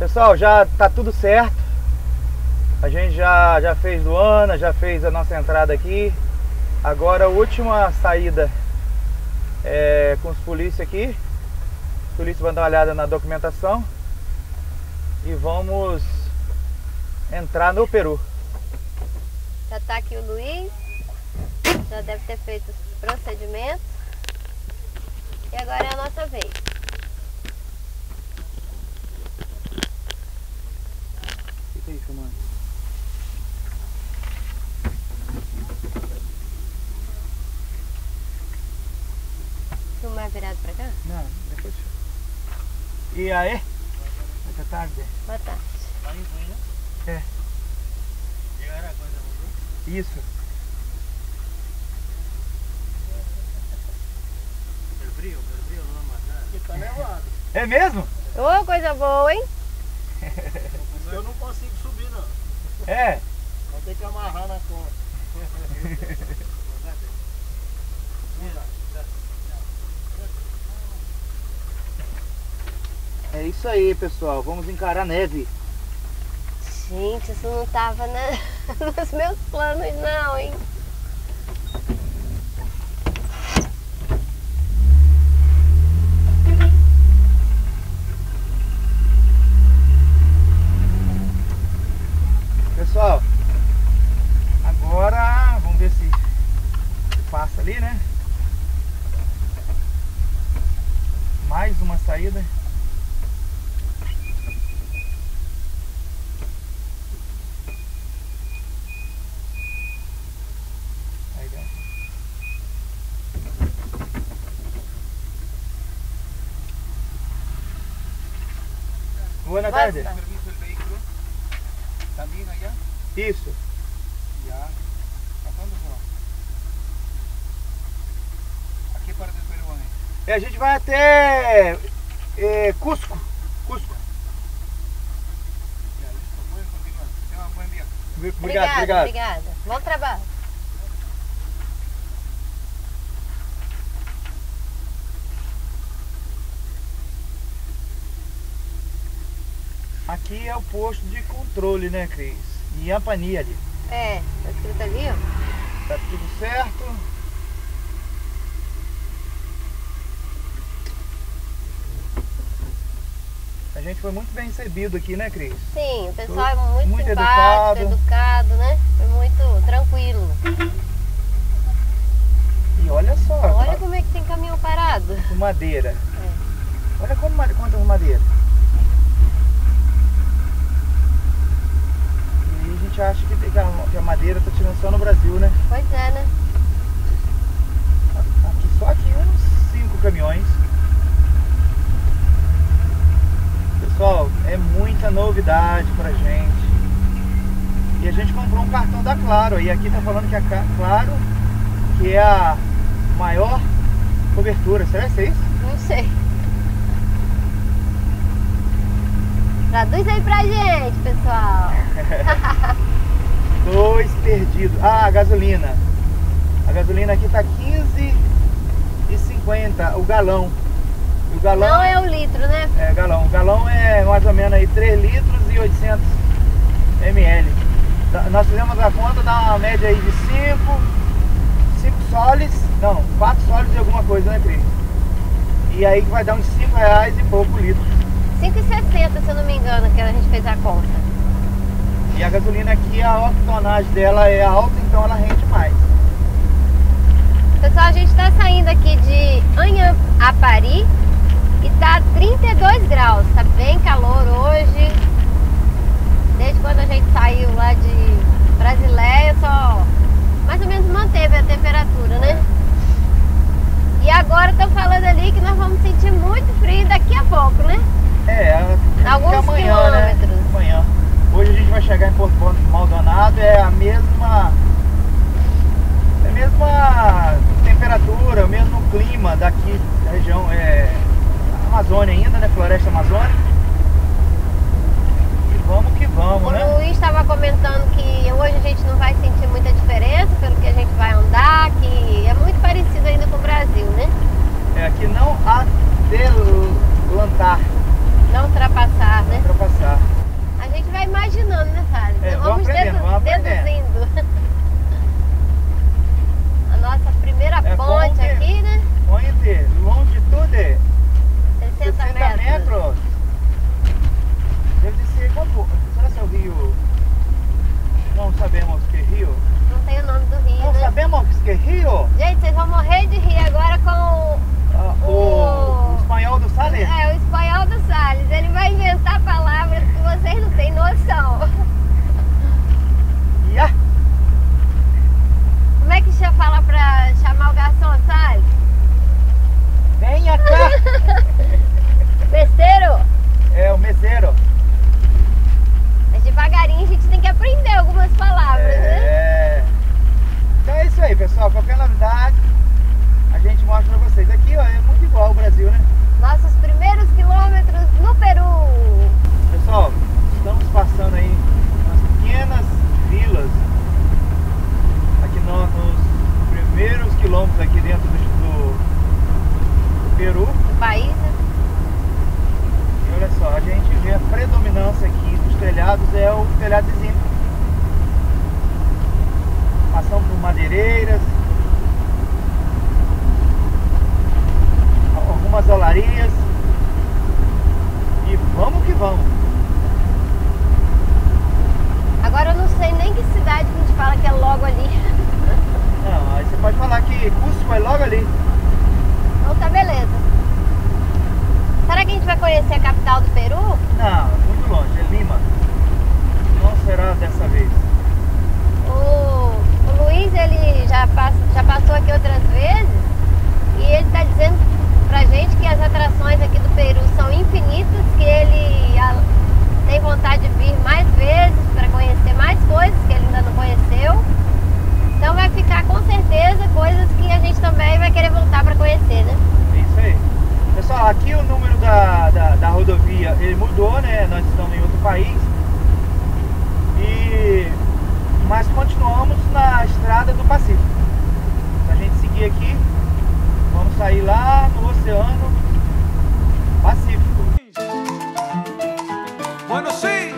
Pessoal, já tá tudo certo. A gente já fez Luana, já fez a nossa entrada aqui. Agora a última saída é com os polícia aqui. Os polícia vão dar uma olhada na documentação. E vamos entrar no Peru. Já tá aqui o Luiz. Já deve ter feito os procedimentos. E agora é a nossa vez. Fica aí filmando. Filmar virado pra cá? Não, depois. E aí? Boa tarde. Boa tarde. É. Isso. Pelo frio não matar. Aqui tá nevado. É mesmo? Ô, coisa boa, hein? Eu não consigo subir, não. É? Vou ter que amarrar na corda. É isso aí, pessoal. Vamos encarar a neve. Gente, isso não tava nos meus planos, não, hein? Pessoal, agora vamos ver se passa ali, né? Mais uma saída. Buenas tardes. Permiso del vehículo. ¿También allá? Isso. Ya. ¿A dónde se va? ¿A que parte do Peru vamos? A gente vai até Cusco. Cusco. Ya, listo. Pueden continuar. Tengan un buen día. Obrigado, obrigado. Obrigada. Bom trabalho. Aqui é o posto de controle, né, Cris? E a Pani ali. É, tá escrito ali, ó. Tá tudo certo. A gente foi muito bem recebido aqui, né, Cris? Sim, o pessoal é muito simpático, educado, né? Foi muito tranquilo. E olha só. Olha como é que tem caminhão parado. Com madeira. É. Olha quantas madeiras. A gente acha que a madeira tá tirando só no Brasil, né? Pois é, né? Aqui, só aqui uns 5 caminhões. Pessoal, é muita novidade pra gente. E a gente comprou um cartão da Claro. E aqui tá falando que a Claro, que é a maior cobertura. Será que é isso? Não sei. Traduz aí pra gente, pessoal. Dois perdidos. Ah, a gasolina. A gasolina aqui tá 15,50 o galão. E o galão. Não é o litro, né? É, galão. O galão é mais ou menos aí 3 litros e 800 ml. Nós fizemos a conta, dá uma média aí de 5 soles. Não, 4 soles e alguma coisa, né, Cris? E aí que vai dar uns 5 reais e pouco litros. 5,60, se eu não me engano, que a gente fez a conta. E a gasolina aqui, a octonagem dela é alta, então ela rende mais. Pessoal, a gente está saindo aqui de Anhapari e está 32 graus. Está bem calor hoje. Desde quando a gente saiu lá de Brasileia, só mais ou menos manteve a temperatura, né? E agora estão falando ali que nós vamos sentir muito frio daqui a pouco, né? É, alguns quilômetros, né? Amanhã. Hoje a gente vai chegar em Porto Maldonado, é a mesma temperatura, o mesmo clima daqui da região, é Amazônia ainda, né? Floresta Amazônica. E vamos que vamos, né? O Luiz estava comentando que hoje a gente não vai sentir muita diferença pelo que a gente vai andar, que é muito parecido ainda com o Brasil, né? É, aqui não há delantar. Não ultrapassar, né? Não ultrapassar. imaginando, né, cara? É, vamos deduzindo. A nossa primeira ponte aqui, né? Onde? Longitude? 60 metros. Deve ser como... Será que é o rio... Não sabemos que rio? Não tem o nome do rio, não, né? Sabemos que rio? Gente, vocês vão morrer de rir agora com o espanhol do Salles? É, o espanhol do Salles. Ele vai inventar palavras que vocês não têm noção. Yeah. Como é que você fala pra chamar o garçom, Salles? Venha cá! Messeiro? É, o messeiro. Mas devagarinho a gente tem que aprender algumas palavras, né? Então é isso aí, pessoal. Qualquer novidade a gente mostra pra vocês. Aqui, ó, é muito igual ao Brasil, né? Nossos primeiros quilômetros no Peru. Pessoal, estamos passando aí nas pequenas vilas. Aqui nos primeiros quilômetros aqui dentro do Peru. Do país, né? E olha só, a gente vê a predominância aqui dos telhados, é o telhado de zinco. Passamos por madeireiras, algumas olarias, e vamos que vamos. Agora eu não sei nem que cidade que a gente fala que é logo ali. Não, aí você pode falar que Cusco é logo ali. Então tá, beleza. Será que a gente vai conhecer a capital do Peru? Não, muito longe, é Lima. Não será dessa vez. O Luiz, ele já passou aqui outras vezes e ele está dizendo pra gente que as atrações aqui do Peru são infinitas, que ele tem vontade de vir mais vezes para conhecer mais coisas que ele ainda não conheceu. Então vai ficar com certeza coisas que a gente também vai querer voltar para conhecer, né? Isso aí. Pessoal, aqui o número da rodovia, ele mudou, né? Nós estamos em outro país. Mas continuamos na estrada do Pacífico. Se a gente seguir aqui, vamos sair lá no Oceano Pacífico. Bueno, sim.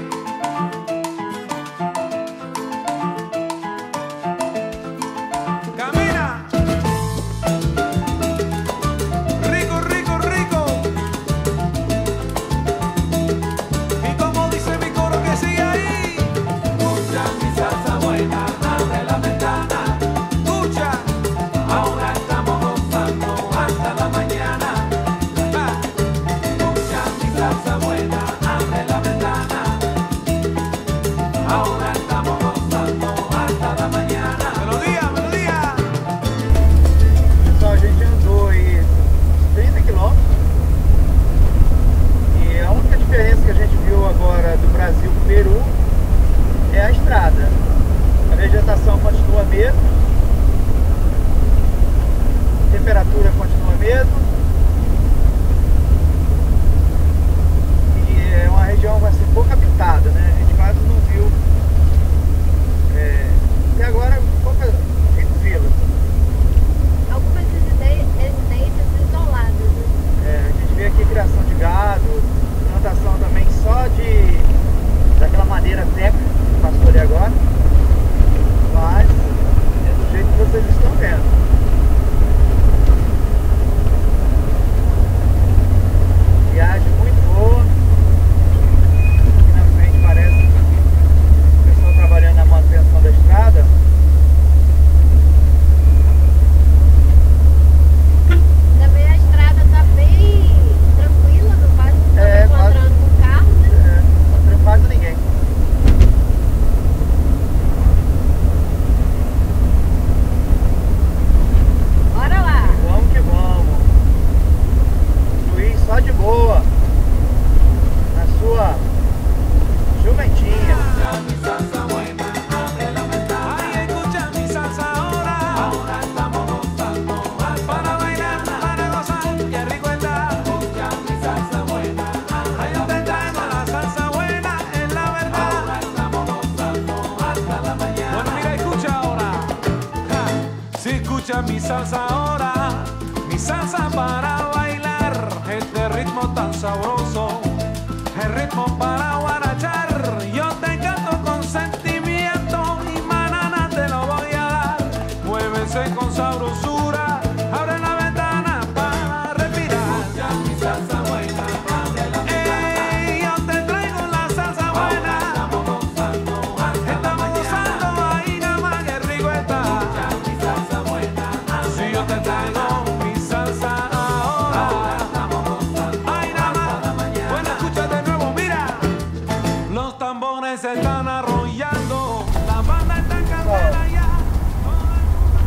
Ritmo tan sabroso, el ritmo para guarachar, yo tengo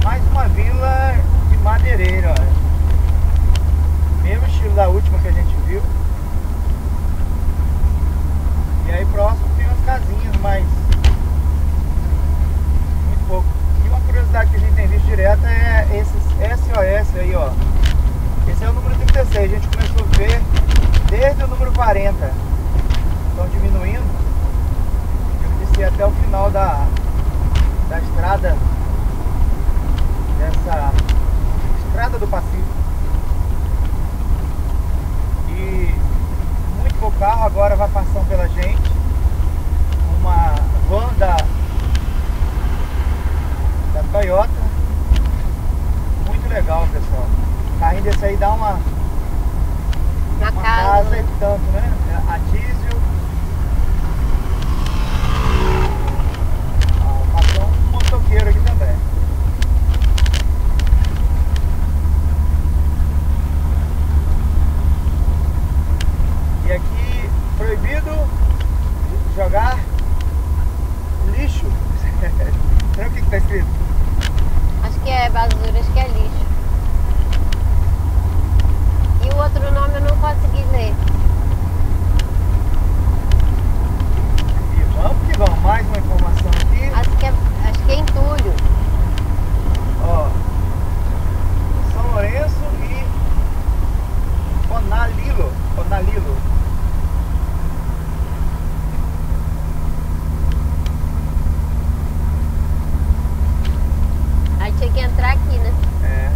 Mais uma vila de madeireira, ó. Mesmo estilo da última que a gente viu. E aí próximo tem umas casinhas, mas muito pouco. E uma curiosidade que a gente tem visto direto é esses SOS aí, ó. Esse é o número 36, a gente começou a ver desde o número 40. Estão diminuindo. Eu disse até o final da estrada. Dessa estrada do Pacífico. E muito pouco carro, agora vai passando pela gente uma van da Toyota. Muito legal, pessoal. O carrinho desse aí dá uma casa e tanto, né? A diesel. Passou um motoqueiro aqui também. E aqui, proibido jogar lixo. Sabe o que está escrito? Acho que é basura, acho que é lixo. E o outro nome eu não consegui ler. E vamos que vamos, mais uma informação aqui. Acho que é entulho. Ó, São Lourenço e Honalilo. Tinha que entrar aqui, né? É.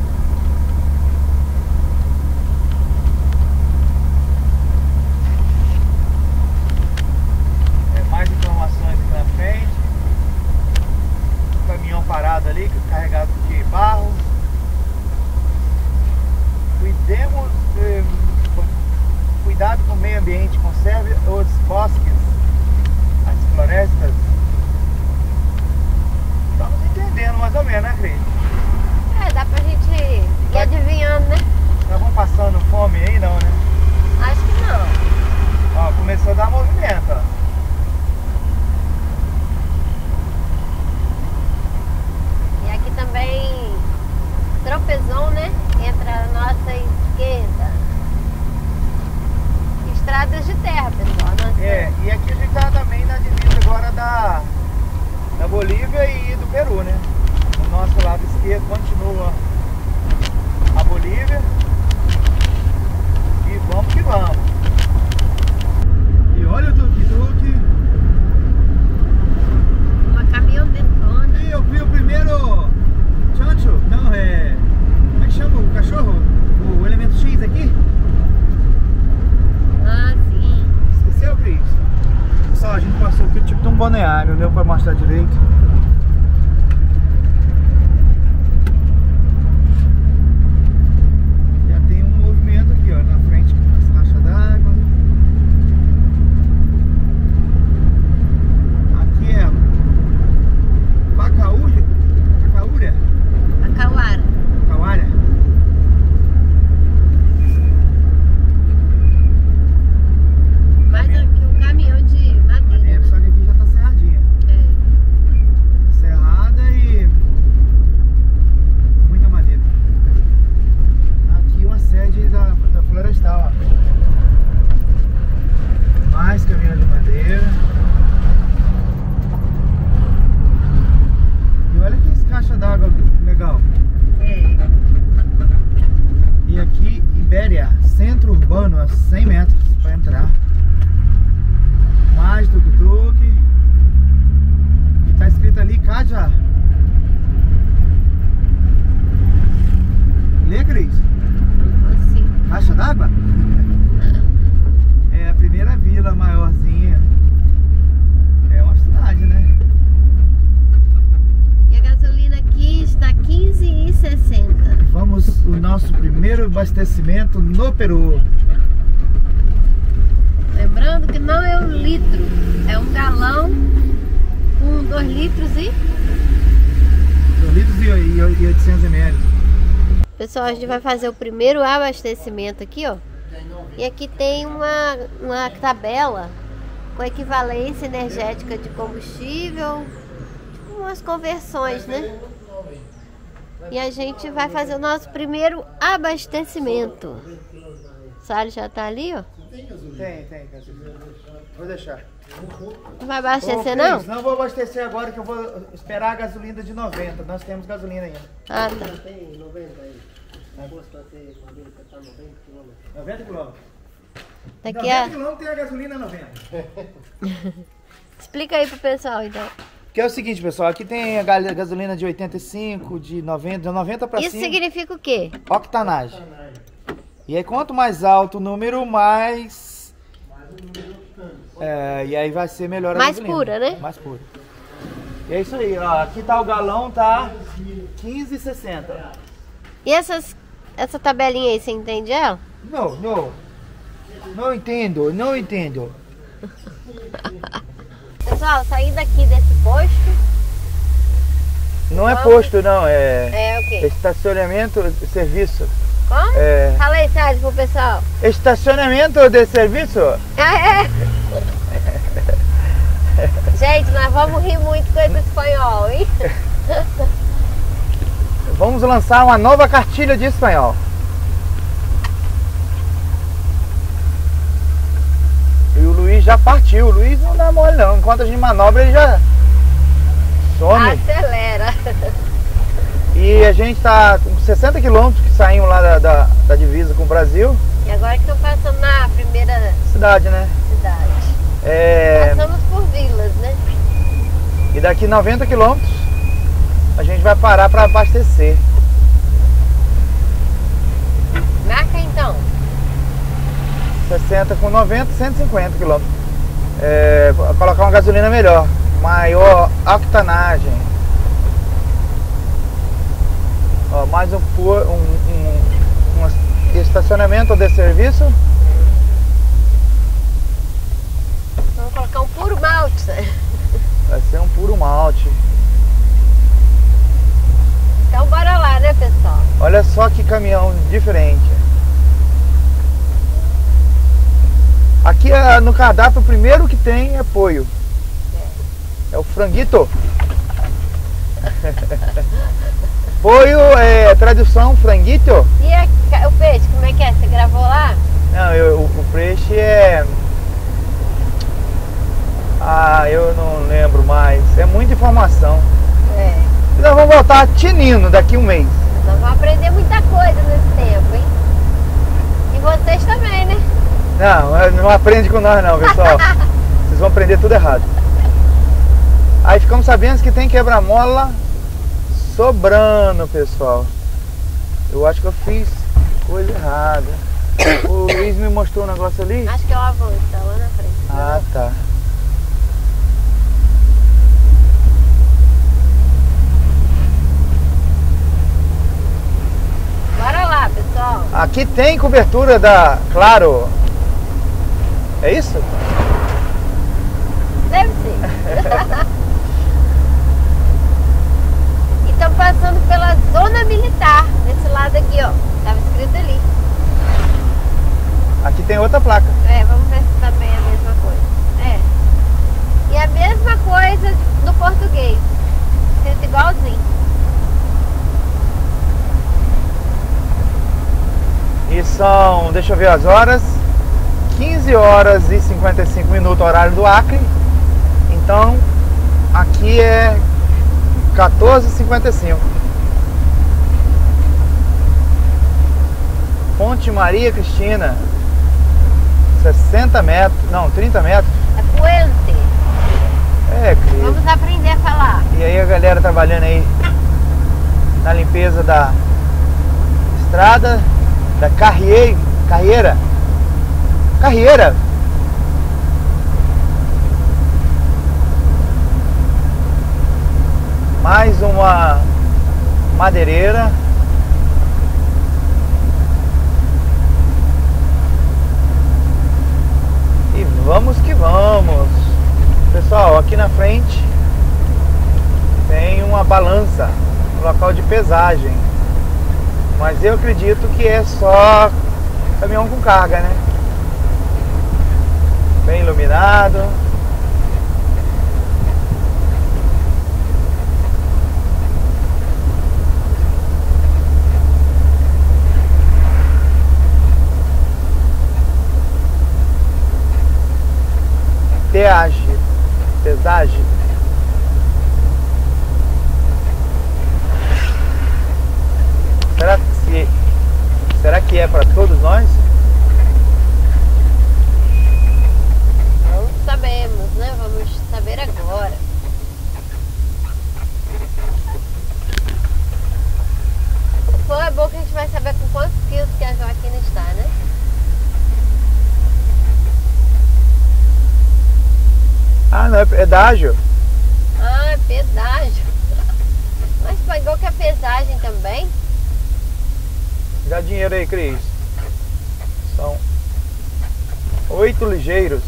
Mais informações aqui na frente. O caminhão parado ali, carregado de barro. Cuidado com o meio ambiente. Conserve os bosques, as florestas. Estamos entendendo mais ou menos, né, Cris? Dá pra gente ir adivinhando, né? Nós vamos passando fome aí, não, né? Acho que não. Ó, começou a dar movimento, ó. E aqui também tropezão, né? Entre a nossa esquerda. Estradas de terra, pessoal. Nossa... e aqui a gente tá também na divisa agora da Bolívia e do Peru, né? Do nosso lado esquerdo continua a Bolívia. E vamos que vamos. E olha o tuk-tuk. Uma caminhonetona. E eu vi o primeiro chancho. Não, é... Como é que chama o cachorro? O elemento X aqui? Ah, sim. Esqueceu, Cris? Pessoal, a gente passou aqui tipo de um balneário, não deu pra mostrar direito. Abastecimento no Peru. Lembrando que não é um litro, é um galão com 2 litros e 800 ml. Pessoal, a gente vai fazer o primeiro abastecimento aqui, ó. E aqui tem uma tabela com equivalência energética de combustível, tipo umas conversões, né? E a gente vai fazer o nosso primeiro abastecimento. O Salles já tá ali, ó. Tem, vou deixar. Não vai abastecer, não? Não vou abastecer agora, que eu vou esperar a gasolina de 90. Nós temos gasolina ainda. Ah, tá. Tem 90 aí. 90 km. Daqui a 90 km tem a gasolina 90. Explica aí pro pessoal, então. Que é o seguinte, pessoal, aqui tem a gasolina de 85, de 90, de 90 pra cima. Isso significa o quê? Octanagem. E aí quanto mais alto o número, mais... e aí vai ser melhor a gasolina. Mais pura, né? Mais pura. E é isso aí, ó. Aqui tá o galão, tá 15,60. E essa tabelinha aí, você entende ela? Não entendo. Pessoal, saí daqui desse posto. Não é posto, não. É o quê? Estacionamento de serviço. Como? Fala aí, Sérgio, pro pessoal. Estacionamento de serviço? Gente, nós vamos rir muito com esse espanhol, hein? Vamos lançar uma nova cartilha de espanhol. Já partiu, o Luiz não dá mole não, enquanto a gente manobra ele já some. Acelera. E a gente tá com 60 quilômetros que saímos lá da divisa com o Brasil. E agora que estão passando na primeira cidade, né? Cidade. Passamos por vilas, né? E daqui 90 quilômetros a gente vai parar para abastecer. Marca então. 60 com 90, 150 km. Colocar uma gasolina melhor, maior octanagem. Ó, mais um estacionamento de serviço. Vamos colocar um puro malte. Vai ser um puro malte. Então bora lá, né, pessoal? Olha só que caminhão diferente. Aqui no cardápio o primeiro que tem é poio. É o franguito. Poio é tradução franguito. E o peixe, como é que é? Você gravou lá? Não, o peixe é... Ah, eu não lembro mais. É muita informação. É. E nós vamos voltar a Tinino daqui um mês. Nós vamos aprender muita coisa nesse tempo, hein? E vocês também, né? Não aprende com nós não, pessoal. Vocês vão aprender tudo errado. Aí ficamos sabendo que tem quebra-mola sobrando, pessoal. Eu acho que eu fiz coisa errada. O Luiz me mostrou um negócio ali. Acho que é o avanço, tá lá na frente. Ah, tá. Bora lá, pessoal. Aqui tem cobertura da Claro. É isso? Deve ser. E estão passando pela zona militar, desse lado aqui, ó. Estava escrito ali. Aqui tem outra placa. Vamos ver se também é a mesma coisa. E a mesma coisa do português. Escrito igualzinho. E são, deixa eu ver as horas. 15 horas e 55 minutos, horário do Acre. Então, aqui é 14h55. Ponte Maria Cristina. 60 metros, não, 30 metros. É puente. Cris. Vamos aprender a falar. E aí a galera trabalhando aí na limpeza da estrada, da carreira. Mais uma madeireira. E vamos que vamos. Pessoal, aqui na frente tem uma balança, um local de pesagem. Mas eu acredito que é só caminhão com carga, né? Bem iluminado. pesagem. Será que é para todos nós? Não sabemos, né? Vamos saber agora. Bom, é bom que a gente vai saber com quantos quilos que a Joaquina está, né? Ah, não, é pedágio. Ah, é pedágio. Mas pagou que a pesagem também? Dá dinheiro aí, Cris. São 8 ligeiros.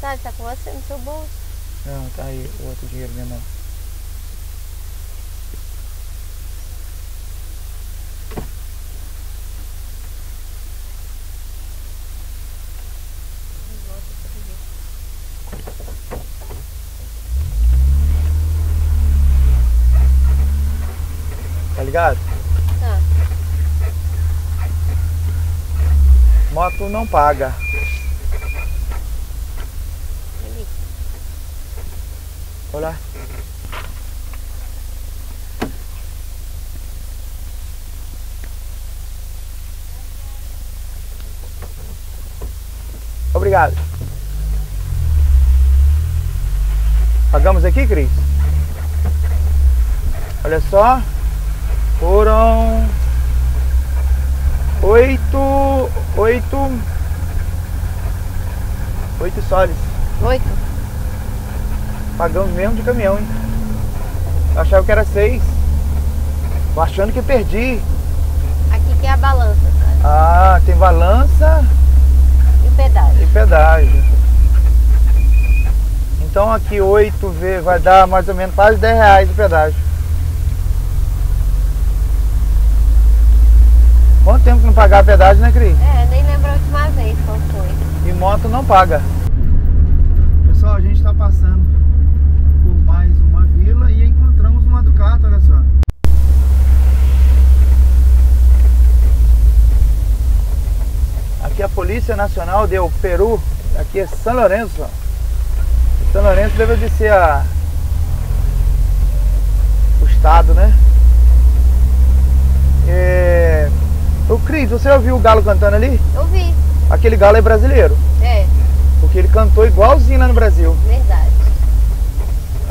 Tá, tá com você no seu bolso? Não, tá aí o outro dinheiro menor. Tá. Moto não paga. Olá. Obrigado. Pagamos aqui, Cris? Olha só. Foram 8 soles. 8? Pagamos mesmo de caminhão, hein? Eu achava que era 6. Tô achando que perdi. Aqui que é a balança, cara. Ah, tem balança e pedágio. E pedágio. Então aqui 8 vai dar mais ou menos quase R$10 o pedágio. Quanto tempo que não pagar a pedágio, né, Cris? É, nem lembro a última vez qual foi. E moto não paga. Pessoal, a gente está passando por mais uma vila e encontramos uma Ducato, olha só. Aqui a Polícia Nacional do Peru, aqui é São Lourenço. São Lourenço deve ser o estado, né? Ô Cris, você ouviu o galo cantando ali? Ouvi. Aquele galo é brasileiro? É. Porque ele cantou igualzinho lá no Brasil. Verdade.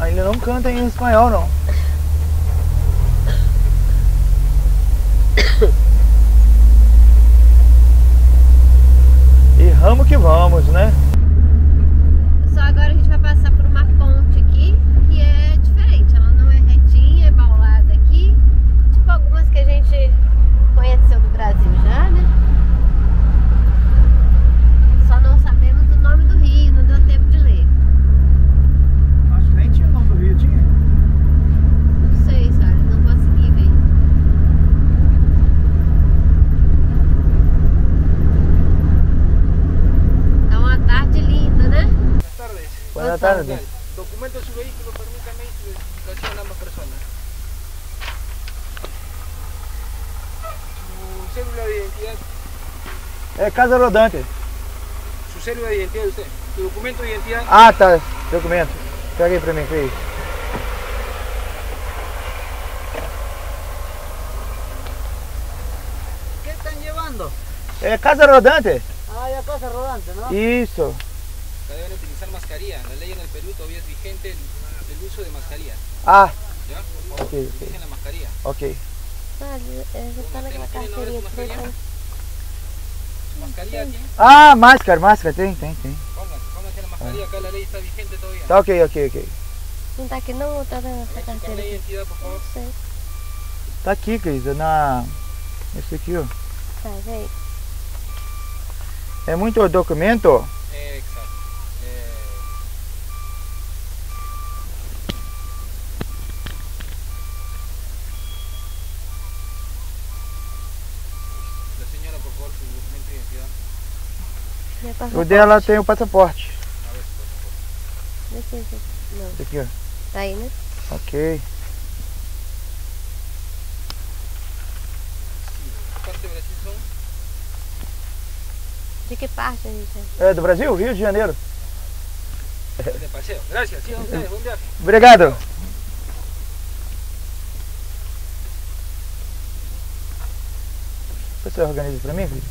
Ele não canta em espanhol, não. E ramo que vamos, né? Só agora a gente vai passar por uma ponte aqui, que é diferente. Ela não é retinha, é baulada aqui. Tipo algumas que a gente... conheceu do Brasil já, né? Só não sabemos o nome do rio, não deu tempo de ler. Acho que nem tinha o nome do rio, tinha? Não sei, Sérgio, não consegui ver. Tá uma tarde linda, né? Boa tarde. Boa tarde. Documento do seu veículo permite-me identificação a ambas pessoas. Célula de identidad. É casa rodante. Su célula de identidad de usted. Su documento de identidad. Ah, tá. Documento. Pega aí pra mim, Cris. ¿Qué están llevando? É casa rodante. Ah, é casa rodante, não? Isso. Deben utilizar mascarilla. La ley en el Perú todavía es vigente el uso de mascarilla. Ah. ¿Ya? Ok. Utilicen la mascarilla. Ok. Ah, máscara, tem. Póngase a mascarilla, acá la ley está vigente todavía. Está ok. Não tá aqui não, tá na sua carteira. A identidade, por favor. Tá aqui, Cris, esse aqui, ó. Tá, vem. É muito documento? É, exato. O dela tem o passaporte. Esse aqui, ó. Tá aí, né? Ok. De que parte, gente? É do Brasil, Rio de Janeiro. Obrigado. Você organiza para mim, filho?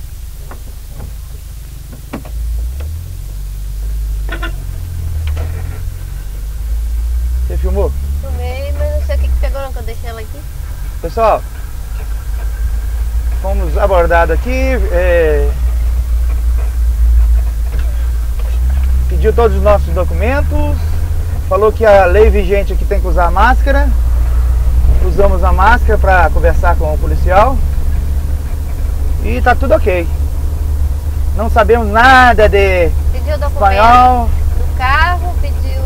Você filmou? Filmei, mas não sei o que pegou não, que eu deixei ela aqui. Pessoal, fomos abordados aqui. Pediu todos os nossos documentos, falou que a lei vigente aqui tem que usar máscara. Usamos a máscara para conversar com o policial e tá tudo ok. Não sabemos nada de pediu documento espanhol do carro, pediu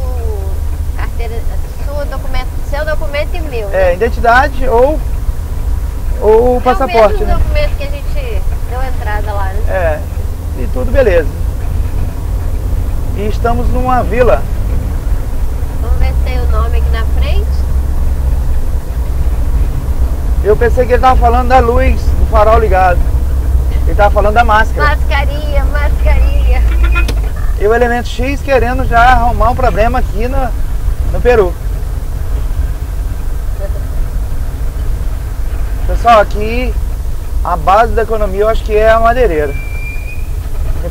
carteira, seu documento e meu, né? Identidade ou passaporte. É o mesmo, né? Documento que a gente deu entrada lá, né? E tudo beleza. E estamos numa vila. Vamos ver se tem o nome aqui na frente. Eu pensei que ele estava falando da luz, do farol ligado. Ele estava falando da máscara. Mascarinha, mascarinha. E o elemento X querendo já arrumar um problema aqui no Peru. Pessoal, aqui a base da economia eu acho que é a madeireira.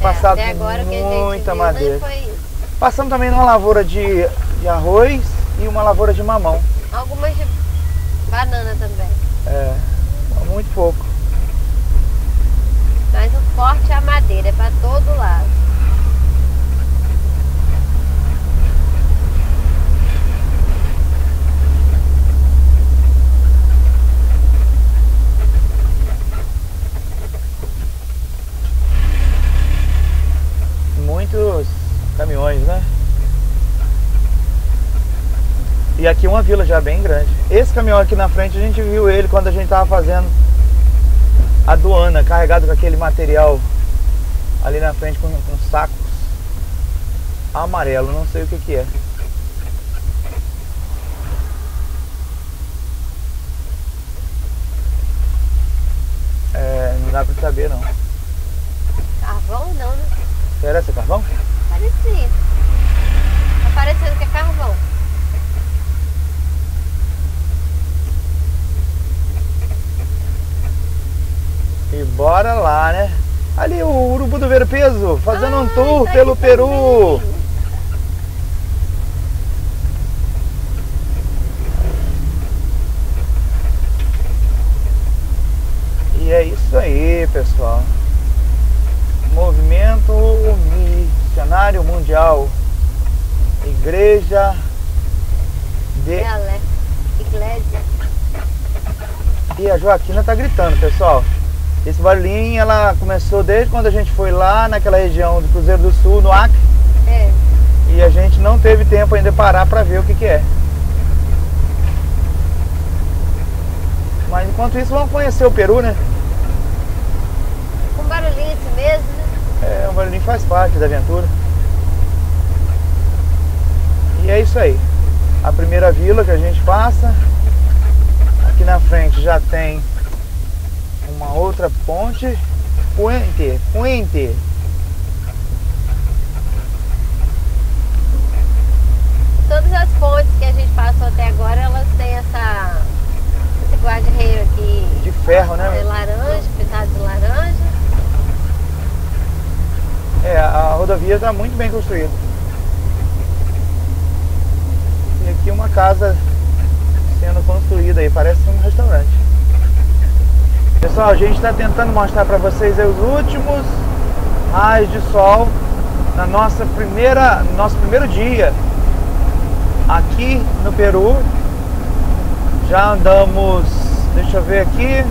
Passado até agora muita que a gente madeira. Foi isso. Passamos também numa lavoura de arroz e uma lavoura de mamão. Algumas de banana também. É, muito pouco. Mas o forte é a madeira, é para todo lado. Muitos caminhões, né? E aqui uma vila já bem grande. Esse caminhão aqui na frente, a gente viu ele quando a gente estava fazendo a aduana, carregado com aquele material ali na frente com sacos amarelo, não sei o que é. Não dá pra saber não. Carvão não, né? Será que é carvão? Parecia. Tá parecendo que é carvão. E bora lá, né? Ali o Urubu do Verpeso, fazendo um tour pelo Peru. Também. E é isso aí, pessoal. Movimento Missionário Mundial, Igreja de... E a Joaquina tá gritando, pessoal. Esse barulhinho, ela começou desde quando a gente foi lá naquela região do Cruzeiro do Sul, no Acre. É. E a gente não teve tempo ainda de parar para ver o que é. Mas enquanto isso, vamos conhecer o Peru, né? Um barulhinho esse mesmo, né? O barulhinho faz parte da aventura. E é isso aí. A primeira vila que a gente passa. Aqui na frente já tem uma outra ponte. Puente. Todas as pontes que a gente passou até agora, elas têm esse guarda-reio aqui. De ferro, né? Laranja, pintado de laranja. A rodovia está muito bem construída. E aqui uma casa sendo construída aí, parece um restaurante. Pessoal, a gente está tentando mostrar para vocês os últimos raios de sol na nosso primeiro dia aqui no Peru. Já andamos, deixa eu ver aqui,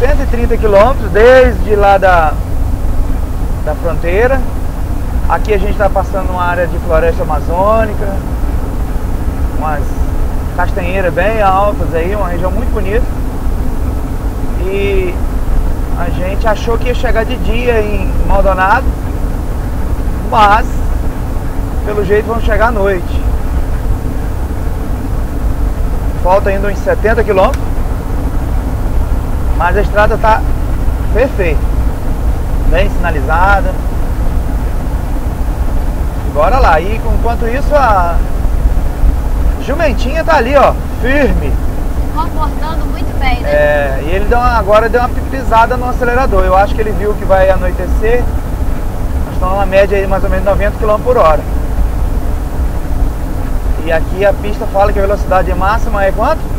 130 quilômetros desde lá da fronteira. Aqui a gente está passando uma área de floresta amazônica, umas castanheiras bem altas aí, uma região muito bonita. E a gente achou que ia chegar de dia em Maldonado, mas pelo jeito vamos chegar à noite. Falta ainda uns 70 quilômetros. Mas a estrada está perfeita, bem sinalizada. Bora lá. E enquanto isso a jumentinha tá ali, ó, firme, se comportando muito bem, né? É, e ele deu uma, agora deu uma pisada no acelerador. Eu acho que ele viu que vai anoitecer. Nós estamos numa média aí mais ou menos 90 km/h. E aqui a pista fala que a velocidade máxima é quanto?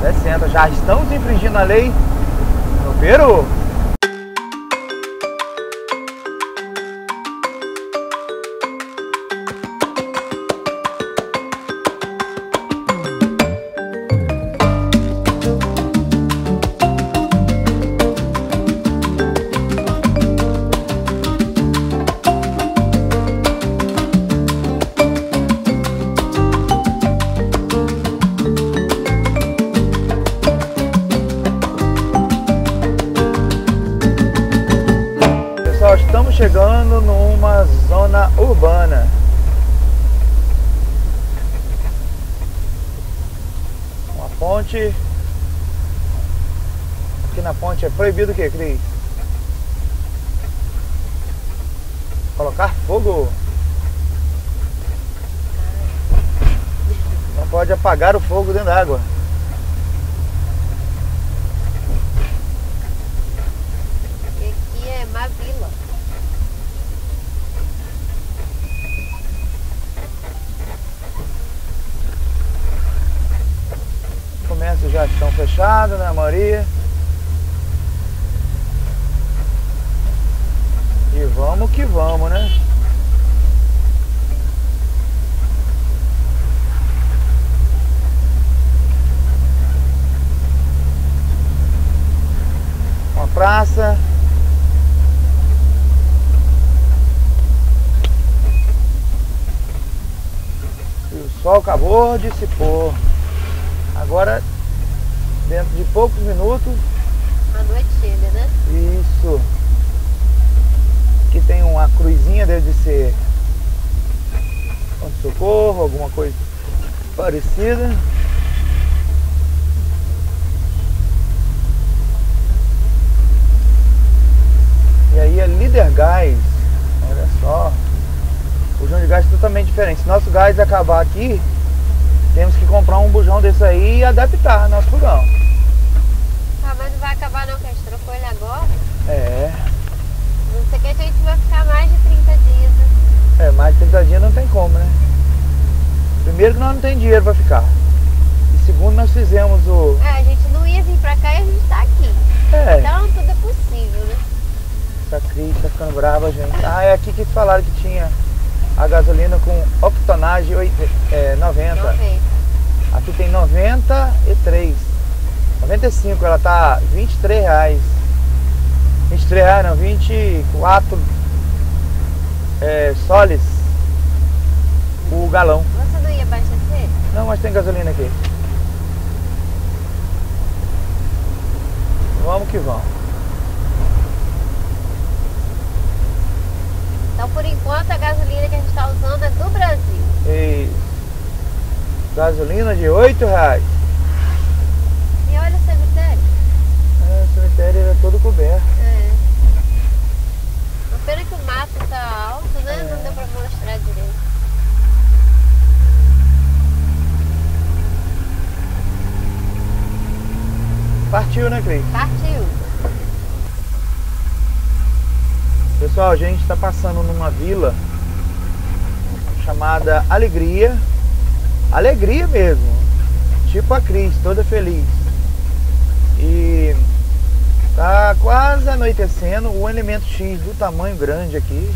60. Já estamos infringindo a lei no Peru. Chegando numa zona urbana. Uma ponte. Aqui na ponte é proibido o que, Cris? Colocar fogo. Não pode apagar o fogo dentro da água. Já estão fechados, né, a maioria. E vamos que vamos, né? Uma praça. E o sol acabou de se pôr. Agora, dentro de poucos minutos, a noite chega, né? Isso. Aqui tem uma cruzinha, deve ser pronto-socorro, alguma coisa parecida. E aí é líder gás. Olha só. O bujão de gás é totalmente diferente. Se nosso gás acabar aqui, temos que comprar um bujão desse aí e adaptar nosso fogão. Ah, mas não vai acabar não, que a gente trocou ele agora. É. Não sei, que a gente vai ficar mais de 30 dias. Né? É, mais de 30 dias não tem como, né? Primeiro que nós não tem dinheiro pra ficar. E segundo, nós fizemos o... É, a gente não ia vir pra cá e a gente tá aqui. É. Então tudo é possível, né? Essa Cris tá ficando brava, gente. Ah, é aqui que falaram que tinha a gasolina com octanagem 90. 90. Aqui tem 93. 95, ela tá R$23. R$23 não, 24 soles o galão. Você não ia abastecer? Não, mas tem gasolina aqui. Vamos que vamos. Então por enquanto a gasolina que a gente está usando é do Brasil. Isso. Gasolina de R$8. O cemitério era todo coberto. É. A pena que o mato tá alto, né? É. Não deu pra mostrar direito. Partiu, né, Cris? Partiu. Pessoal, a gente tá passando numa vila chamada Alegria. Alegria mesmo. Tipo a Cris, toda feliz. E... tá quase anoitecendo, o elemento X do tamanho grande aqui.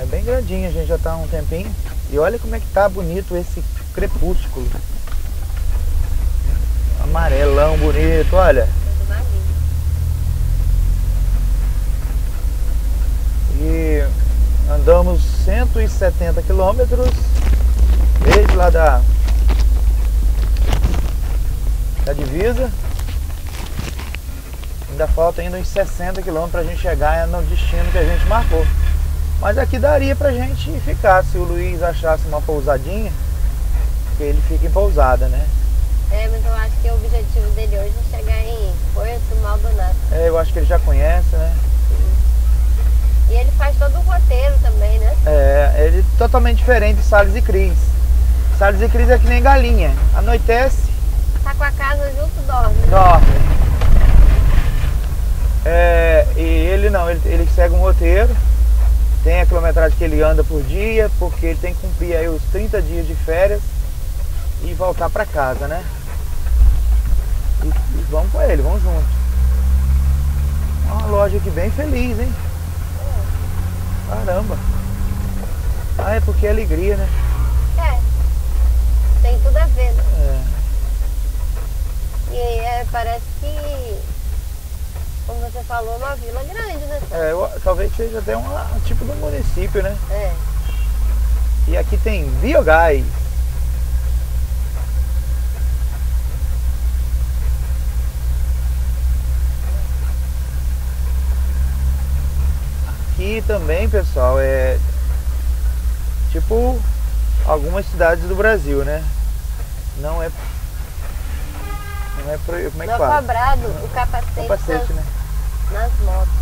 É bem grandinho, a gente já tá há um tempinho. E olha como é que tá bonito esse crepúsculo. Amarelão bonito, olha. E andamos 170 quilômetros desde lá da divisa. Ainda falta ainda uns 60 km para a gente chegar no destino que a gente marcou. Mas aqui daria para a gente ficar se o Luiz achasse uma pousadinha, porque ele fica em pousada, né? É, mas eu acho que o objetivo dele hoje é chegar em Puerto Maldonado. É, eu acho que ele já conhece, né? Sim. E ele faz todo o roteiro também, né? É, ele é totalmente diferente de Salles e Cris. Salles e Cris é que nem galinha. Anoitece. Tá com a casa junto, dorme. Dorme. É, e ele não, ele segue um roteiro, tem a quilometragem que ele anda por dia, porque ele tem que cumprir aí os 30 dias de férias e voltar pra casa, né? E vamos com ele, vamos junto. Uma loja aqui bem feliz, hein? Caramba! Ah, é porque é alegria, né? É, tem tudo a ver, né? É. E é, parece que... Como você falou, uma vila grande, né? É, talvez seja até um tipo de município, né? É. E aqui tem biogás. Aqui também, pessoal, é tipo algumas cidades do Brasil, né? Não é como é que fala? Cobrado o capacete, né? Nas motos.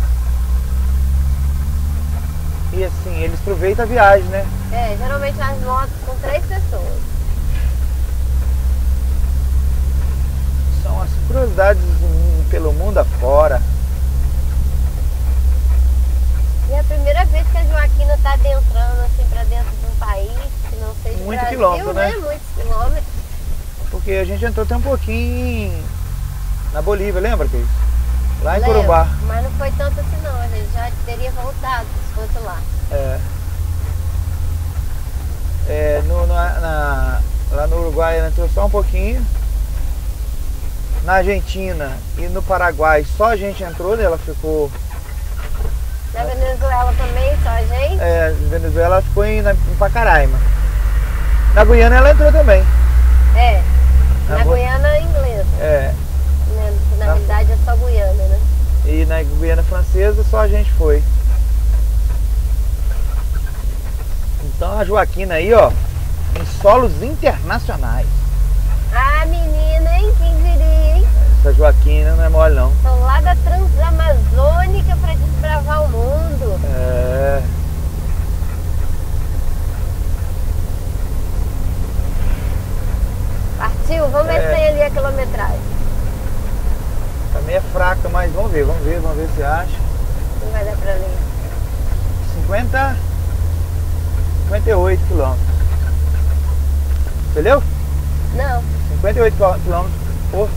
E assim, eles aproveitam a viagem, né? É, geralmente nas motos com 3 pessoas. São as curiosidades pelo mundo afora. E é a primeira vez que a Joaquina está adentrando assim pra dentro de um país que não seja muito Brasil, quilômetro, né? Muitos quilômetros. Porque a gente entrou até um pouquinho na Bolívia, lembra, Cris? Lá em Corumbá. Mas não foi tanto assim não, a gente já teria voltado se fosse lá. É. É lá no Uruguai ela entrou só um pouquinho. Na Argentina e no Paraguai só a gente entrou, né? Ela ficou... Na Venezuela também só a gente? É, na Venezuela ela ficou em Pacaraima. Na Guiana ela entrou também. É, na Guiana é inglesa. É. Na realidade é só Guiana, né? E na Guiana francesa só a gente foi. Então a Joaquina aí, ó, em solos internacionais. Ah, menina, hein? Quem diria, hein? Essa Joaquina não é mole, não. São lá da Transamazônica pra desbravar o mundo. É. Partiu, vamos ver se tem ali a quilometragem. Também é fraca, mas vamos ver se acha. Não vai dar pra ler. 58 quilômetros. Você leu? Não. 58 quilômetros por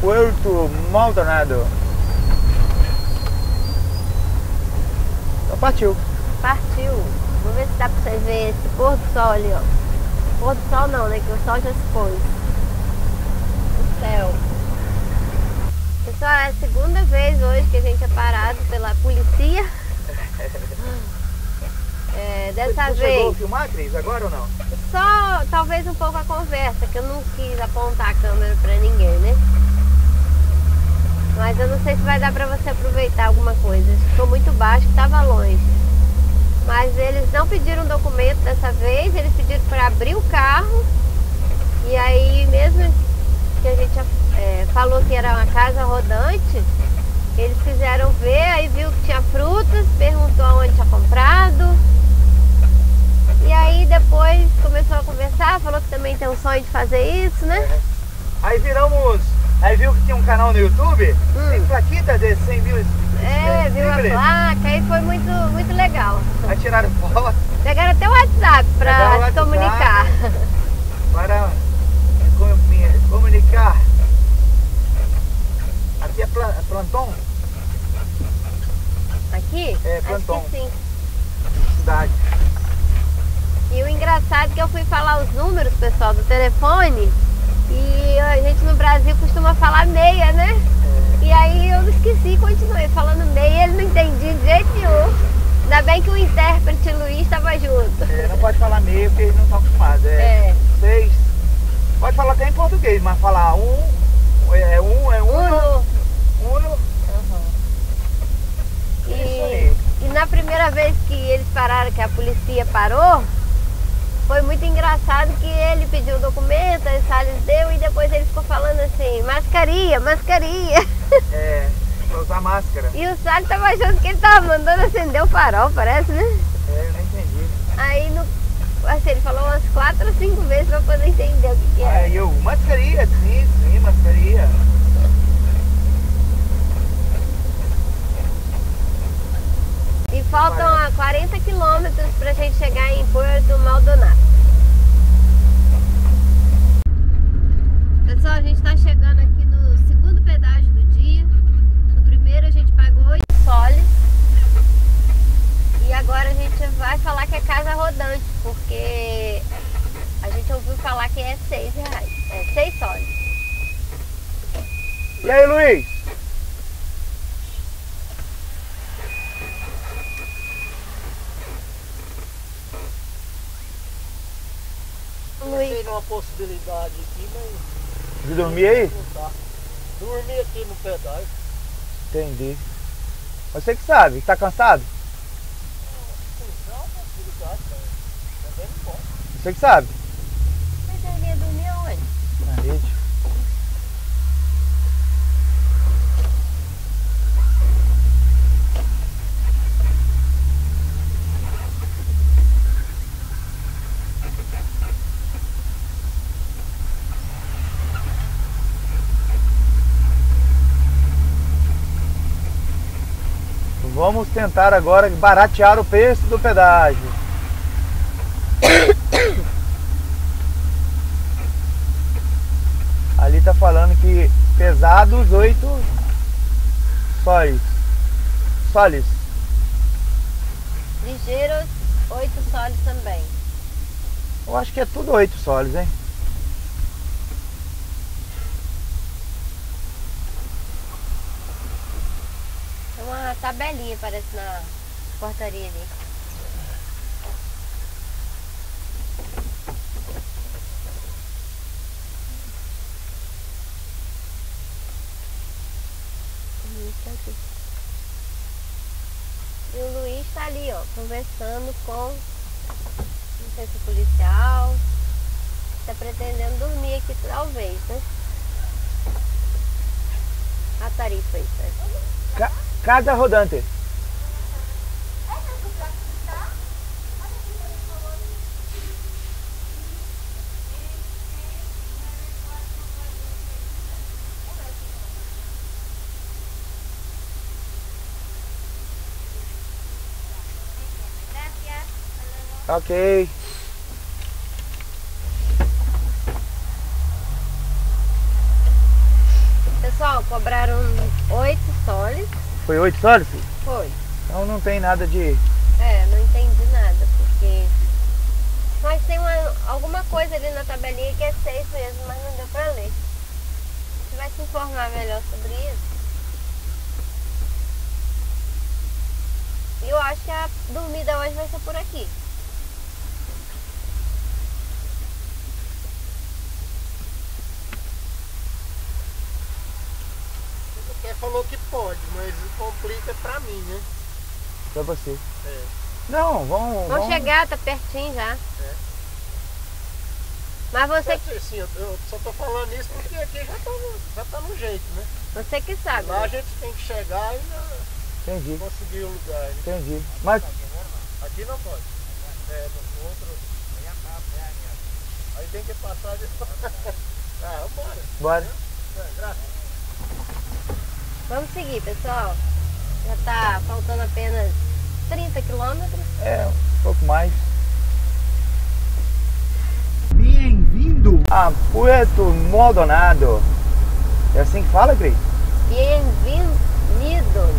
Puerto Maldonado. Então partiu. Partiu. Vamos ver se dá pra vocês verem esse pôr do sol ali, ó. Pôr do sol não, né? Que o sol já se pôs. O céu. Pessoal, é a segunda vez hoje que a gente é parado pela polícia. É, dessa vez... Você chegou a filmar, Cris, agora ou não? Só, talvez, um pouco a conversa, que eu não quis apontar a câmera pra ninguém, né? Mas eu não sei se vai dar pra você aproveitar alguma coisa. Ficou muito baixo, tava longe. Mas eles não pediram documento dessa vez, eles pediram pra abrir o carro. E aí, mesmo que a gente... falou que era uma casa rodante, eles quiseram ver, aí viu que tinha frutas, perguntou aonde tinha comprado. E aí depois começou a conversar, falou que também tem um sonho de fazer isso, né? É. Aí viramos, aí viu que tinha um canal no YouTube, tem plaquita de 100 mil inscritos. É, viu a placa, aí foi muito, muito legal. Aí tiraram foto. Pegaram até o WhatsApp para comunicar. Para comunicar. Aqui é plantão? Aqui? É, plantão. Acho que sim. Cidade. E o engraçado é que eu fui falar os números, pessoal, do telefone. E a gente no Brasil costuma falar meia, né? É. E aí eu esqueci e continuei falando meia, ele não entendia de jeito nenhum. Ainda bem que o intérprete Luiz estava junto. É, não pode falar meia porque eles não estão acostumados. É. 6. Pode falar até em português, mas falar um. Uhum. E na primeira vez que eles pararam, que a polícia parou, foi muito engraçado que ele pediu o documento, a Salles deu e depois ele ficou falando. Mascarinha, mascarinha. É, pra usar máscara. E o Salles tava achando que ele tava mandando acender o farol, parece, né? É, eu não entendi. Aí no, assim, ele falou umas 4 ou 5 vezes pra poder entender o que era. Aí eu, mascarinha, sim, mascarinha. E faltam 40 quilômetros pra gente chegar em Puerto Maldonado. Pessoal, a gente tá chegando aqui no segundo pedágio do dia. No primeiro a gente pagou 8 soles. E agora a gente vai falar que é casa rodante, porque a gente ouviu falar que é 6 reais. É 6 soles. E aí, Luiz? Tem uma possibilidade aqui, mas... De dormir aí? Dormir aqui no pedágio. Entendi. Você que sabe, tá cansado? Não, é uma possibilidade, cara. Também não posso. Você que sabe? Mas eu ia dormir aonde? Na rede. Vamos tentar agora baratear o preço do pedágio. Ali tá falando que pesados 8 soles. Soles. Ligeiros 8 soles também. Eu acho que é tudo 8 soles, hein? Uma tabelinha parece na portaria ali. E o Luiz tá ali, ó, conversando com, não sei se o policial, tá pretendendo dormir aqui talvez, né? A tarifa aí, tá? Casa rodante. Ok. Pessoal, cobraram 8 soles. Foi 8 soles? Foi. Então não tem nada de... É, não entendi nada, porque... Mas tem alguma coisa ali na tabelinha que é 6 mesmo, mas não deu pra ler. Você vai se informar melhor sobre isso? Eu acho que a dormida hoje vai ser por aqui. Falou que pode, mas complica pra mim, né? Pra você. É. Não, vamos chegar, tá pertinho já. É. Mas você... Mas, assim, eu só tô falando isso porque aqui já tá no jeito, né? Você que sabe. Lá, né? A gente tem que chegar e entendi. Conseguir o lugar. Né? Entendi. Mas... Aqui não pode. É, no outro... Aí tem que passar de... Ah, bora. Bora. É, graças. Vamos seguir, pessoal. Já tá faltando apenas 30 quilômetros. É, um pouco mais. Bem-vindo a Puerto Maldonado. É assim que fala, Cris? Bem-vindos.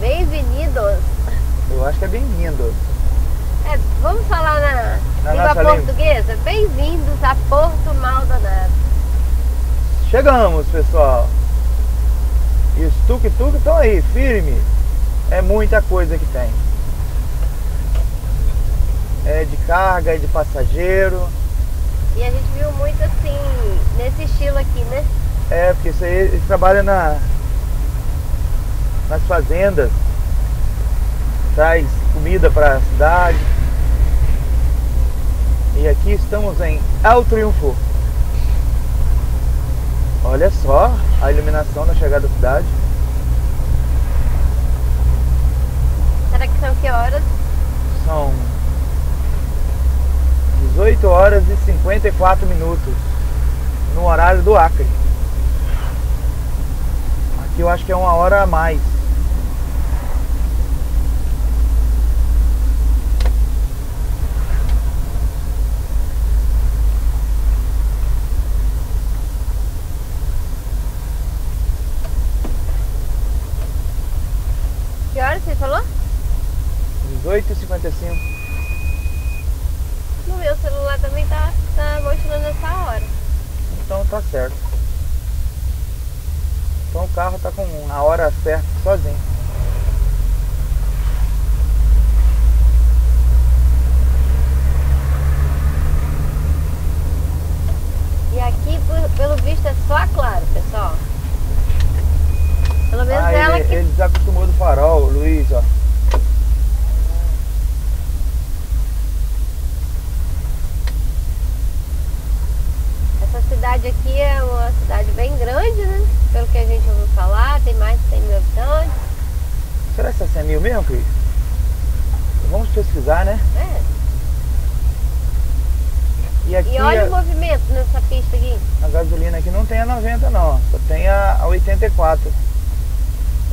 Bem-vindos. Eu acho que é bem-vindos. É, vamos falar na língua portuguesa? Bem-vindos a Puerto Maldonado. Chegamos, pessoal. E os tuk-tuk estão aí, firme. É muita coisa que tem. É de carga, é de passageiro. E a gente viu muito assim, nesse estilo aqui, né? É, porque isso aí, eles trabalham nas fazendas. Traz comida para a cidade. E aqui estamos em El Triunfo. Olha só a iluminação na chegada da cidade. Será que são que horas? São 18 horas e 54 minutos no horário do Acre. Aqui eu acho que é uma hora a mais. Que hora você falou? 18h55. No meu celular também tá mostrando essa hora. Então tá certo. Então o carro tá com a hora certa sozinho. E aqui, pelo visto, é só a Claro, pessoal. Pelo menos ela que... Ele desacostumou do farol, Luiz, ó. Essa cidade aqui é uma cidade bem grande, né? Pelo que a gente ouviu falar, tem mais de 100 mil habitantes. Será que é 100 mil mesmo, Cris? Vamos pesquisar, né? É. E, aqui, e olha o movimento nessa pista aqui. A gasolina aqui não tem a 90 não, só tem a 84.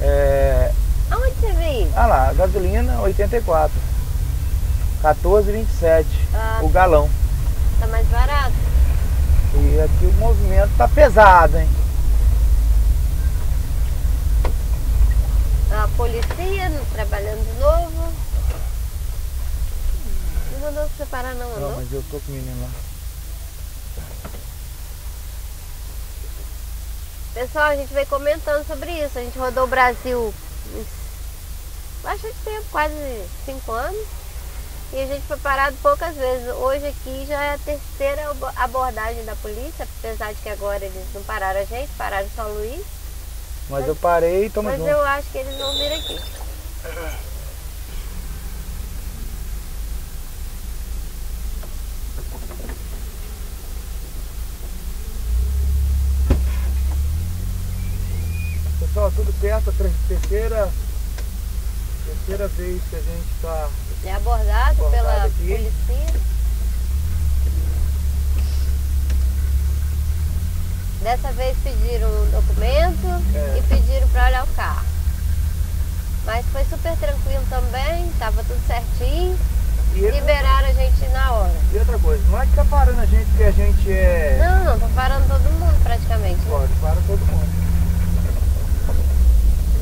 É... Aonde você vê isso? Ah lá, a gasolina 84. 14,27 o galão. Tá mais barato. E aqui o movimento tá pesado, hein? A polícia trabalhando de novo. Não mandou se separar não, não? Não, mas eu tô com o menino lá. Pessoal, a gente veio comentando sobre isso. A gente rodou o Brasil bastante tempo, quase 5 anos. E a gente foi parado poucas vezes. Hoje aqui já é a terceira abordagem da polícia, apesar de que agora eles não pararam a gente, pararam só o Luiz. Mas eu parei e tomei junto. Mas eu acho que eles vão vir aqui. Pessoal, tudo perto, a terceira vez que a gente está... É abordado pela aqui. Polícia. Dessa vez pediram um documento e pediram para olhar o carro. Mas foi super tranquilo também, estava tudo certinho. Liberaram a gente na hora. E outra coisa, não é que tá parando a gente porque a gente é... Não, tá parando todo mundo praticamente. Pode, para todo mundo.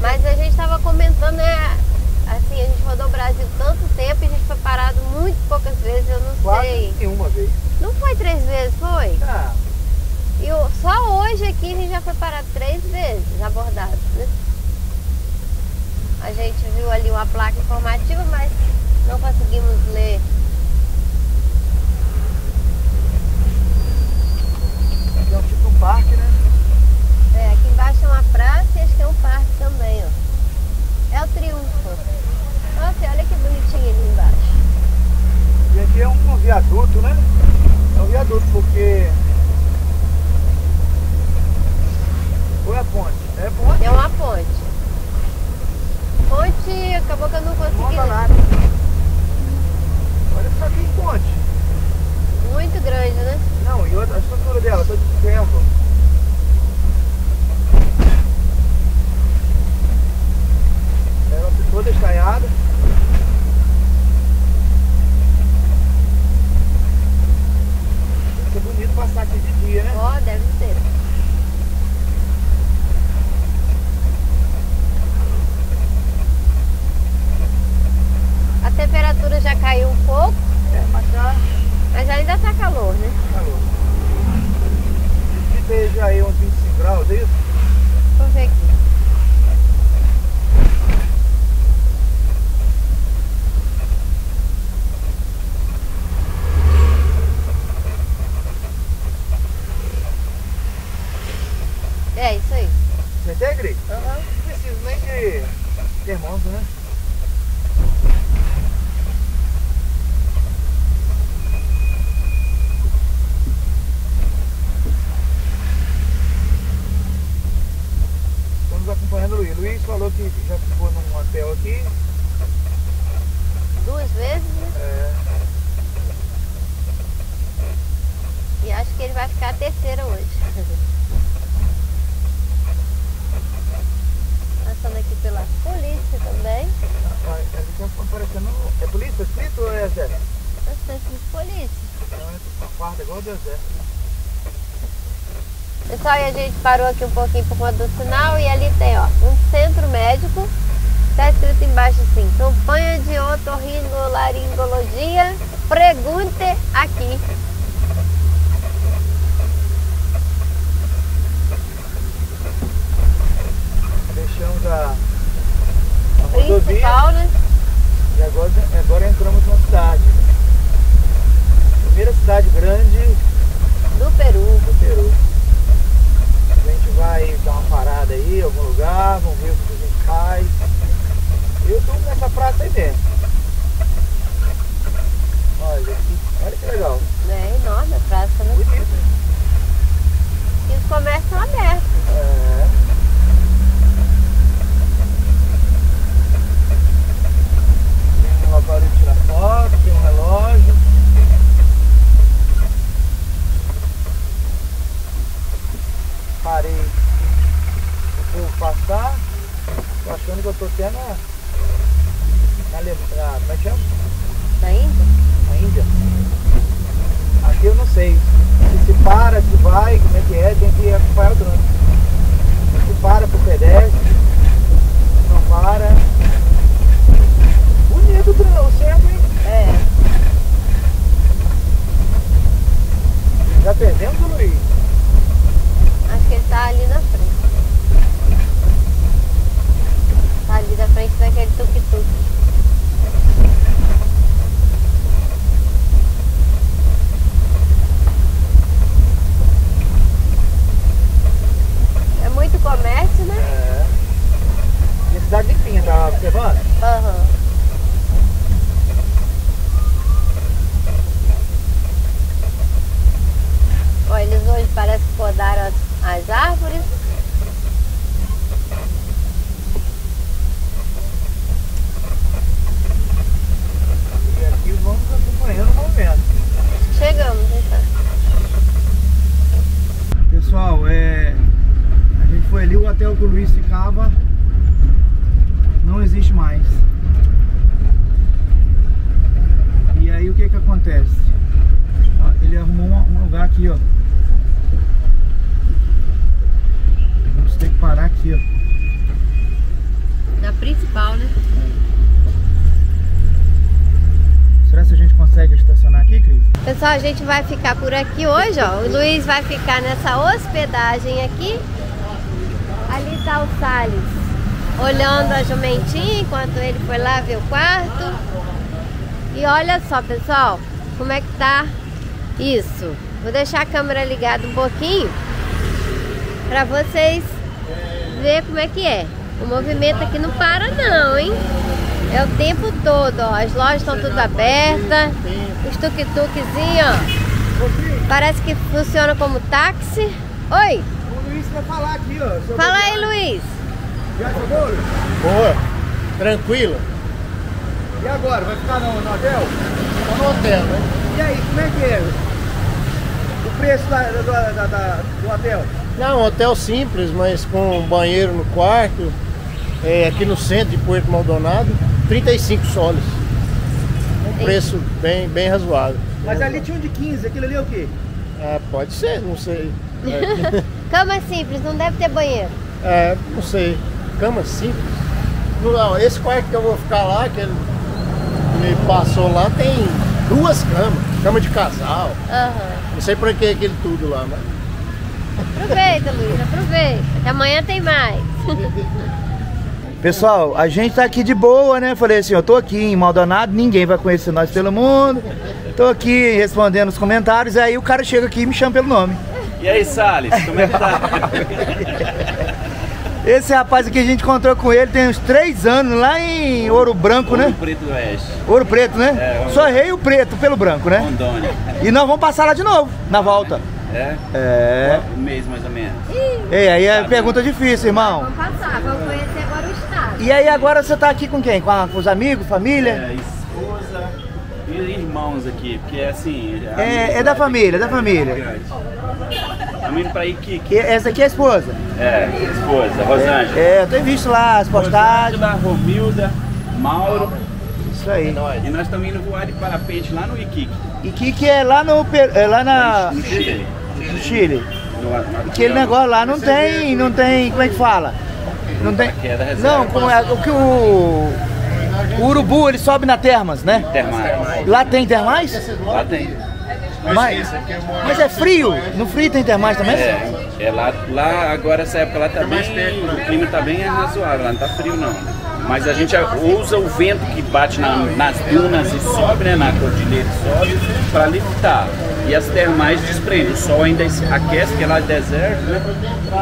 Mas a gente estava comentando, né? Assim, a gente rodou o Brasil tanto tempo e a gente foi parado muito poucas vezes, eu não sei. Quase uma vez. Não foi 3 vezes, foi? Ah. E só hoje aqui a gente já foi parado 3 vezes, abordado, né? A gente viu ali uma placa informativa, mas não conseguimos ler. Aqui é tipo um parque, né? É, aqui embaixo é uma praça e acho que é um parque também, ó. É o Triunfo. Nossa, olha que bonitinho ali embaixo. E aqui é um viaduto, né? É um viaduto porque... Ou é ponte? É ponte? É uma ponte. Ponte, acabou que eu não consegui. Olha só que ponte. Muito grande, né? Não, e outra, a estrutura dela, toda de ferro. Ela ficou toda estaiada. Deve ser bonito passar aqui de dia, né? Ó, deve ser. A temperatura já caiu um pouco. É, mas ainda tá calor, né? Calor. E teve aí uns 25 graus, é isso? Vamos ver aqui. É isso aí. Você tem, Cris? Não preciso nem de termômetro, né? falou que já ficou num hotel aqui. 2 vezes, né? É. E acho que ele vai ficar a 3ª hoje. Passando aqui pela polícia também. Ali tá aparecendo... É polícia escrito ou é exército? Tá escrito polícia. Então é uma farda igual do exército. Pessoal, e a gente parou aqui um pouquinho por conta do sinal e ali tem, ó, um centro médico. Tá escrito embaixo assim, campanha de otorrinolaringologia, pergunte aqui. Deixamos a rodovia, né? E agora entramos na cidade. Primeira cidade grande do Peru. A gente vai dar uma parada aí em algum lugar, vamos ver o que a gente faz. Eu durmo nessa praça aí mesmo. Olha que legal. É enorme a praça, né? Bonito. E os comércios são abertos. É. Tem um local de tirar foto, tem um relógio. Parei o povo passar. Tô achando que eu tô até como é que chama? Na Índia? Na Índia. Aqui eu não sei se para, se vai, como é que é, tem que acompanhar o trânsito. Se para pro pedestre, se não para. Bonito o trânsito, certo, hein? É. Já perdemos o Luiz? Acho que ele tá ali na frente. Tá ali da frente daquele tuk-tuk. É muito comércio, né? É. E a cidade limpinha, tá observando? Aham. Uhum. Olha, eles hoje parece que podaram as árvores. E vamos acompanhando o movimento. Chegamos, então. Pessoal, a gente foi ali, o hotel que o Luiz ficava não existe mais. E aí o que acontece? Ele arrumou um lugar aqui, ó. Vamos ter que parar aqui, ó. Na principal, né? Será que a gente consegue estacionar aqui, Cris? Pessoal, a gente vai ficar por aqui hoje, ó. O Luiz vai ficar nessa hospedagem aqui. Ali tá o Salles olhando a jumentinha enquanto ele foi lá ver o quarto. E olha só, pessoal, como é que tá isso. Vou deixar a câmera ligada um pouquinho pra vocês ver como é que é. O movimento aqui não para não, hein? É o tempo todo, ó. As lojas estão tudo abertas. Os tuk-tukzinhos, ó. Parece que funciona como táxi. Oi! O Luiz vai falar aqui, ó. Fala aí, Luiz. E agora? Boa. Tranquilo. E agora? Vai ficar no hotel? Ou no hotel, né? E aí, como é que é? O preço do hotel? Não, um hotel simples, mas com banheiro no quarto. É, aqui no centro de Puerto Maldonado, 35 soles. Um preço bem razoável. Mas ali tinha um de 15, aquilo ali é o quê? Ah, pode ser, não sei. É. Cama simples, não deve ter banheiro. É, não sei. Cama simples? Não, esse quarto que eu vou ficar lá, que ele me passou lá, tem 2 camas. Cama de casal. Uhum. Não sei pra que aquele tudo lá, mas... Aproveita, Luiz, aproveita. Que amanhã tem mais. Pessoal, a gente tá aqui de boa, né? Falei assim, eu tô aqui em Maldonado, ninguém vai conhecer nós pelo mundo. Tô aqui respondendo os comentários, aí o cara chega aqui e me chama pelo nome. E aí, Salles, como é que tá? Esse rapaz aqui, a gente encontrou com ele tem uns 3 anos, lá em Ouro Branco, né? Ouro Preto do Oeste. Ouro Preto, né? É, só errei o preto pelo branco, né? Rondônia. E nós vamos passar lá de novo, na volta. É? É. Um mês, mais ou menos. Ei, aí é pergunta difícil, irmão. Vamos passar, vamos conhecer agora os E aí agora você tá aqui com quem? Com os amigos, família? É, esposa e irmãos aqui, porque é assim... É da família, é da família. Estamos indo pra Iquique. Essa aqui é a esposa? É, esposa, Rosângela. É, eu tenho visto lá as postagens. Rosângela, Romilda, Mauro. Isso aí. E nós estamos indo voar de parapente lá no Iquique. Iquique é lá no Peru, é lá na... No Chile. No Chile. Aquele negócio lá não tem, não tem, como é que fala? Não tem... Não, como é o que o urubu, ele sobe na termas, né? Termais. Lá tem termais? Lá tem. Mas é frio? No frio tem termais também? É, lá agora essa época lá tá bem, o clima tá bem razoável, lá não tá frio não. Mas a gente usa o vento que bate nas dunas e sobe, né, na cordilheira e sobe, pra liftar. E as termais desprendem, o sol ainda aquece, porque lá é deserto, né?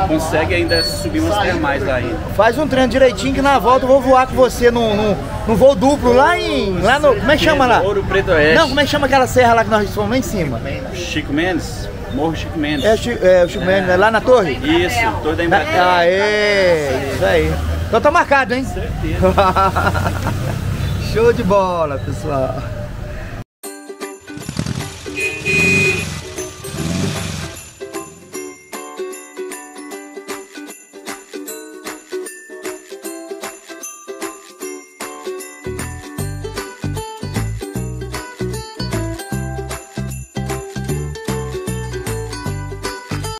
Consegue ainda subir umas termais lá ainda. Faz um treino direitinho que na volta eu vou voar com você num voo duplo lá em... Lá no, como é que chama lá? Ouro Preto Oeste. Não, como é que chama aquela serra lá que nós fomos lá em cima? Chico Mendes? Morro Chico Mendes. É o Chico Mendes, é lá na torre? Isso, torre da Embratel. Aê, isso aí. Então tá marcado, hein? Certeza. Show de bola, pessoal.